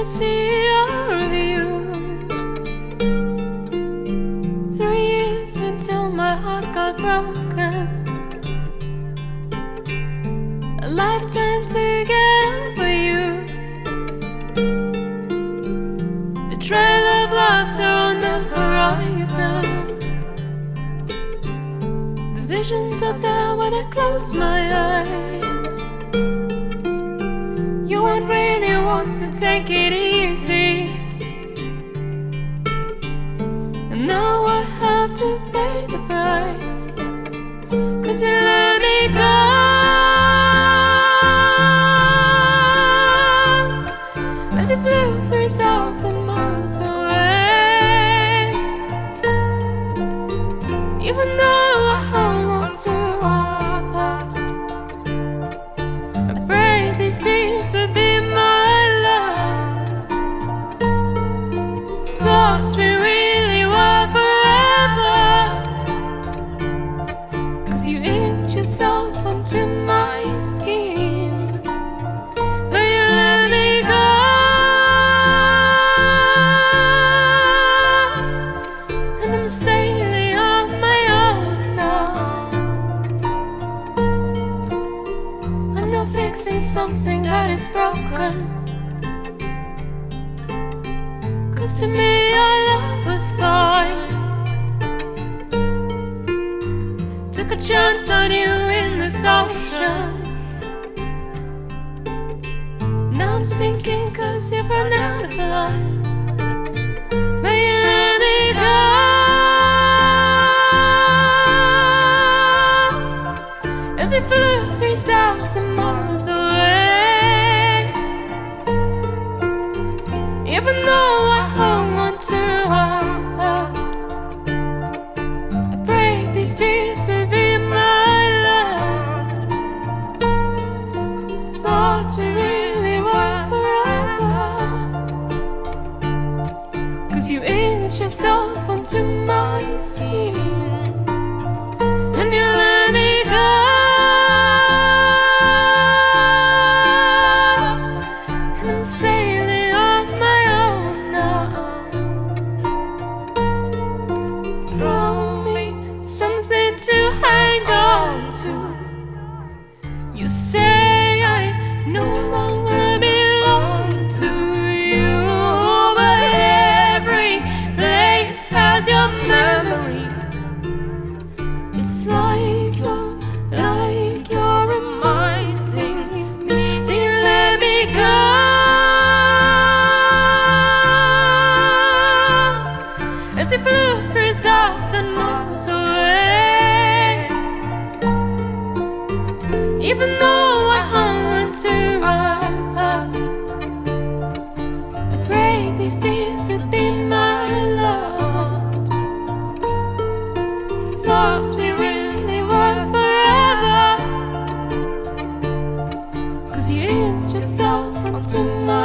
I see early youth. 3 years until my heart got broken, a lifetime to get over you. The trail of laughter on the horizon, the visions are there when I close my eyes. You won't really want to take it easy, and now I have to pay the price, 'cause you let me go. As you flew 3,000 miles away, even though I hung on to our past, I pray these days will be my last. Thought we really were forever, 'cause you inked yourself onto my skin. Something that is broken, 'cause to me our love was fine. Took a chance on you in this ocean, now I'm sinking 'cause you've run out of line. May you let me go. As it flew 3,000 miles away, even though I hung on to our past, I pray these tears will be my last. Thought we really were forever, 'cause you inked yourself onto my skin, and you let me go. You say I no longer belong to you, but every place has your memory. It's like you're reminding me that you let me go. As it flew 3,000 miles away, even though I hung on to our past, I pray these tears would be my last. Thought we really were forever, 'cause you inked yourself onto my